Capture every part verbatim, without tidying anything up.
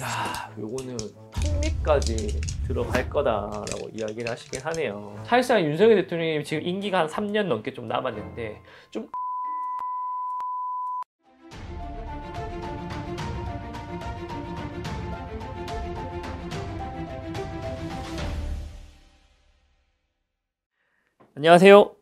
야, 요거는 탄핵까지 들어갈 거다라고 이야기를 하시긴 하네요. 사실상 윤석열 대통령이 지금 임기가 한 삼 년 넘게 좀 남았는데 좀 안녕하세요.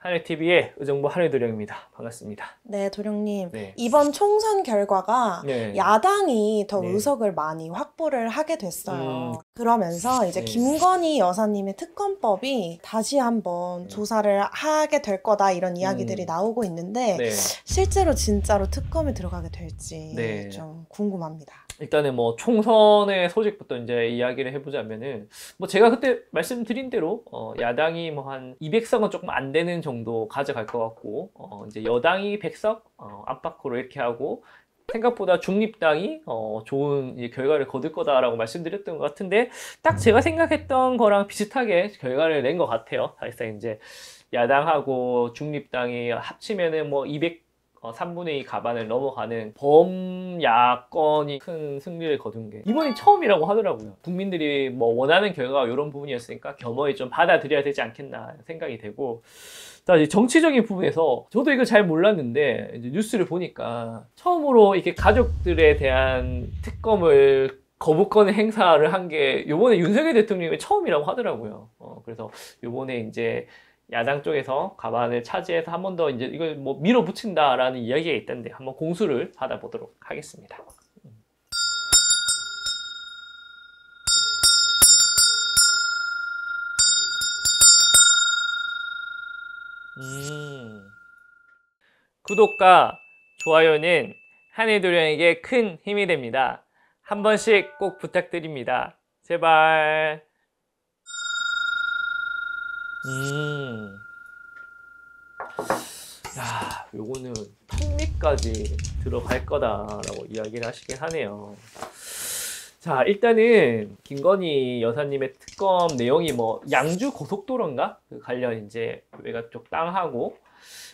한일티비의 의정부 한일도령입니다. 반갑습니다. 네, 도령님. 네. 이번 총선 결과가 네. 야당이 더 네. 의석을 많이 확보를 하게 됐어요. 음. 그러면서 이제 네. 김건희 여사님의 특검법이 다시 한번 네. 조사를 하게 될 거다 이런 이야기들이 음. 나오고 있는데 네. 실제로 진짜로 특검에 들어가게 될지 네. 좀 궁금합니다. 일단은 뭐 총선의 소식부터 이제 이야기를 해보자면은 뭐 제가 그때 말씀드린 대로 어 야당이 뭐 한 이백 석은 조금 안 되는 정도 가져갈 것 같고 어 이제 여당이 백 석 어 안팎으로 이렇게 하고 생각보다 중립당이 어 좋은 결과를 거둘 거다라고 말씀드렸던 것 같은데 딱 제가 생각했던 거랑 비슷하게 결과를 낸 것 같아요. 사실상 이제 야당하고 중립당이 합치면은 뭐 이백 어, 삼분의 이 가반을 넘어가는 범야권이 큰 승리를 거둔 게 이번이 처음이라고 하더라고요. 국민들이 뭐 원하는 결과가 이런 부분이었으니까 겸허히 좀 받아들여야 되지 않겠나 생각이 되고, 자, 이제 정치적인 부분에서 저도 이걸 잘 몰랐는데 이제 뉴스를 보니까 처음으로 이렇게 가족들에 대한 특검을 거부권 행사를 한 게 요번에 윤석열 대통령이 처음이라고 하더라고요. 어, 그래서 요번에 이제 야당 쪽에서 가반을 차지해서 한 번 더 이제 이걸 뭐 밀어붙인다라는 이야기가 있던데 한번 공수를 받아보도록 하겠습니다. 음. 구독과 좋아요는 한일도령에게 큰 힘이 됩니다. 한 번씩 꼭 부탁드립니다. 제발. 음. 야, 요거는 탄핵까지 들어갈 거다라고 이야기를 하시긴 하네요. 자, 일단은 김건희 여사님의 특검 내용이 뭐 양주 고속도로인가? 그 관련 이제 외곽 쪽 땅하고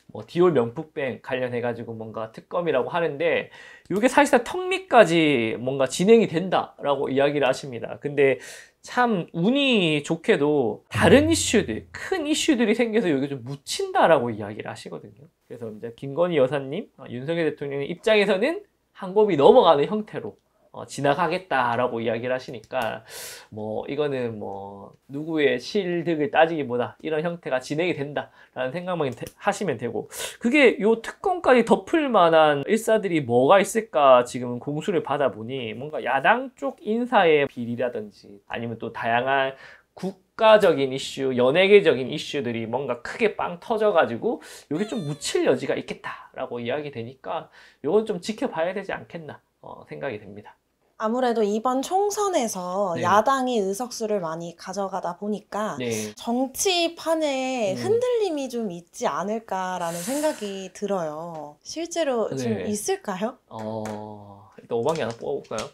뭐 디올 명품백 관련해가지고 뭔가 특검이라고 하는데 요게 사실상 턱밑까지 뭔가 진행이 된다라고 이야기를 하십니다. 근데 참 운이 좋게도 다른 이슈들, 큰 이슈들이 생겨서 여기 좀 묻힌다라고 이야기를 하시거든요. 그래서 이제 김건희 여사님, 윤석열 대통령의 입장에서는 한 곱이 넘어가는 형태로 어, 지나가겠다라고 이야기를 하시니까 뭐 이거는 뭐 누구의 실득을 따지기보다 이런 형태가 진행이 된다라는 생각만 하시면 되고, 그게 요 특검까지 덮을 만한 일사들이 뭐가 있을까 지금 공수를 받아보니 뭔가 야당 쪽 인사의 비리라든지 아니면 또 다양한 국가적인 이슈, 연예계적인 이슈들이 뭔가 크게 빵 터져가지고 요게 좀 묻힐 여지가 있겠다라고 이야기 되니까 요건 좀 지켜봐야 되지 않겠나 어, 생각이 됩니다. 아무래도 이번 총선에서 네. 야당이 의석수를 많이 가져가다 보니까 네. 정치판에 음. 흔들림이 좀 있지 않을까라는 생각이 들어요. 실제로 네. 좀 있을까요? 어... 일단 오방이 하나 뽑아볼까요?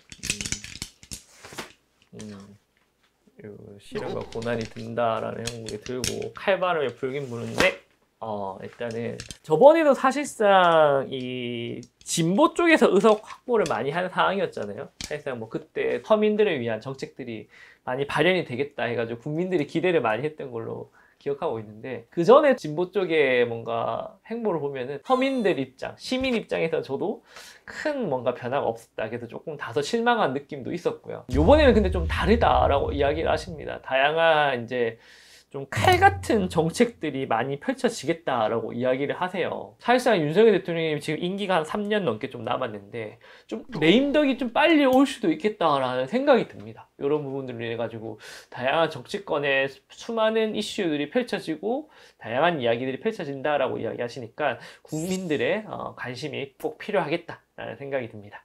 음... 음... 시련과 고난이 든다라는 형국이 들고 칼바람에 불긴 부는데 어, 일단은 저번에도 사실상 이 진보 쪽에서 의석 확보를 많이 한 상황이었잖아요. 사실상 뭐 그때 서민들을 위한 정책들이 많이 발현이 되겠다 해가지고 국민들이 기대를 많이 했던 걸로 기억하고 있는데, 그 전에 진보 쪽에 뭔가 행보를 보면은 서민들 입장, 시민 입장에서 저도 큰 뭔가 변화가 없었다. 그래서 조금 다소 실망한 느낌도 있었고요. 요번에는 근데 좀 다르다라고 이야기를 하십니다. 다양한 이제 좀 칼 같은 정책들이 많이 펼쳐지겠다라고 이야기를 하세요. 사실상 윤석열 대통령이 지금 임기가 한 삼 년 넘게 좀 남았는데 좀 레임덕이 좀 빨리 올 수도 있겠다라는 생각이 듭니다. 이런 부분들로 해가지고 다양한 정치권에 수많은 이슈들이 펼쳐지고 다양한 이야기들이 펼쳐진다라고 이야기하시니까 국민들의 관심이 꼭 필요하겠다라는 생각이 듭니다.